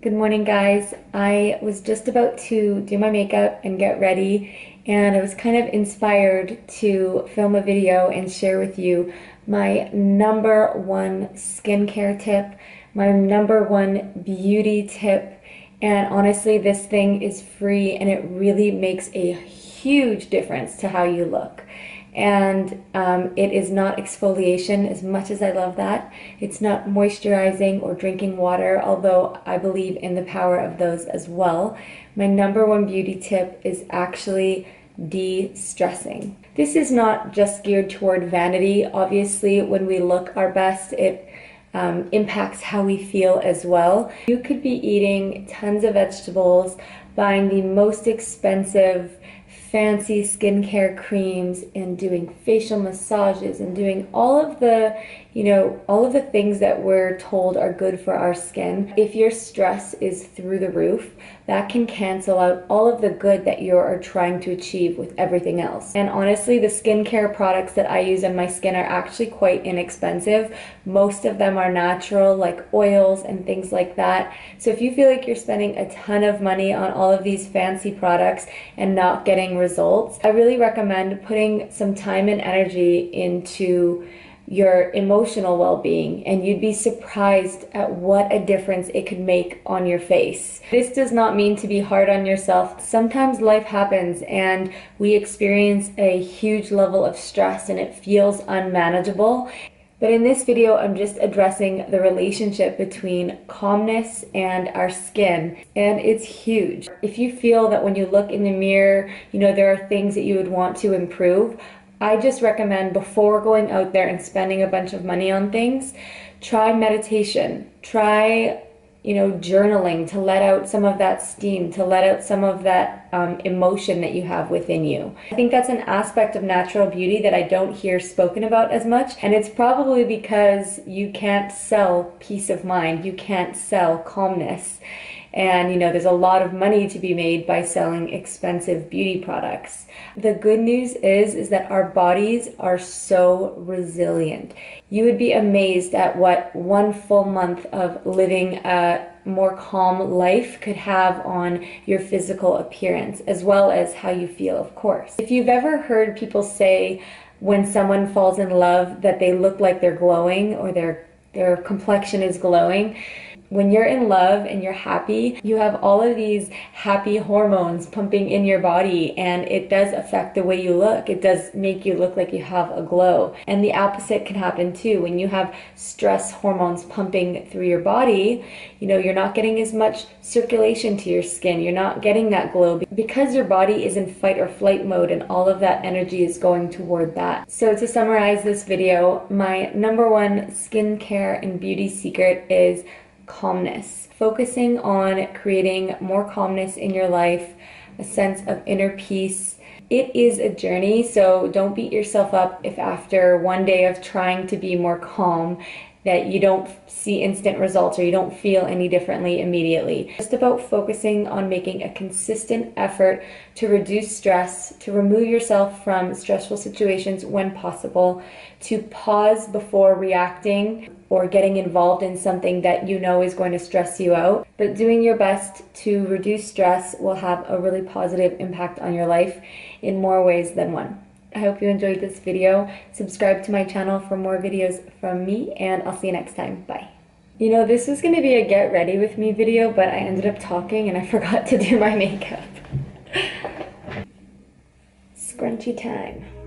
Good morning, guys. I was just about to do my makeup and get ready, and I was kind of inspired to film a video and share with you my #1 skincare tip, my #1 beauty tip. And honestly, this thing is free and it really makes a huge difference to how you look. And it is not exfoliation, as much as I love that. It's not moisturizing or drinking water, although I believe in the power of those as well. My #1 beauty tip is actually de-stressing. This is not just geared toward vanity. Obviously, when we look our best, it impacts how we feel as well. You could be eating tons of vegetables, buying the most expensive fancy skincare creams and doing facial massages and doing all of the, all of the things that we're told are good for our skin. If your stress is through the roof, that can cancel out all of the good that you are trying to achieve with everything else. And honestly, the skincare products that I use on my skin are actually quite inexpensive. Most of them are natural, like oils and things like that. So if you feel like you're spending a ton of money on all of these fancy products and not getting results, I really recommend putting some time and energy into your emotional well-being, and you'd be surprised at what a difference it could make on your face. This does not mean to be hard on yourself. Sometimes life happens and we experience a huge level of stress and it feels unmanageable. But in this video, I'm just addressing the relationship between calmness and our skin, and it's huge. If you feel that when you look in the mirror, there are things that you would want to improve, I just recommend before going out there and spending a bunch of money on things, try meditation, try journaling to let out some of that steam, to let out some of that emotion that you have within you. I think that's an aspect of natural beauty that I don't hear spoken about as much, and it's probably because you can't sell peace of mind, you can't sell calmness. And there's a lot of money to be made by selling expensive beauty products. The good news is that our bodies are so resilient. You would be amazed at what one full month of living a more calm life could have on your physical appearance, as well as how you feel, of course. If you've ever heard people say when someone falls in love that they look like they're glowing or their complexion is glowing, when you're in love and you're happy, you have all of these happy hormones pumping in your body, and it does affect the way you look. It does make you look like you have a glow. And the opposite can happen too. When you have stress hormones pumping through your body, you're not getting as much circulation to your skin. You're not getting that glow because your body is in fight or flight mode and all of that energy is going toward that. So to summarize this video, my #1 skincare and beauty secret is calmness. Focusing on creating more calmness in your life, a sense of inner peace. It is a journey, so don't beat yourself up if after one day of trying to be more calm that you don't see instant results or you don't feel any differently immediately. Just about focusing on making a consistent effort to reduce stress, to remove yourself from stressful situations when possible, to pause before reacting or getting involved in something that is going to stress you out. But doing your best to reduce stress will have a really positive impact on your life in more ways than one. I hope you enjoyed this video. Subscribe to my channel for more videos from me, and I'll see you next time. Bye. This was going to be a get ready with me video, but I ended up talking and I forgot to do my makeup. Scrunchy time.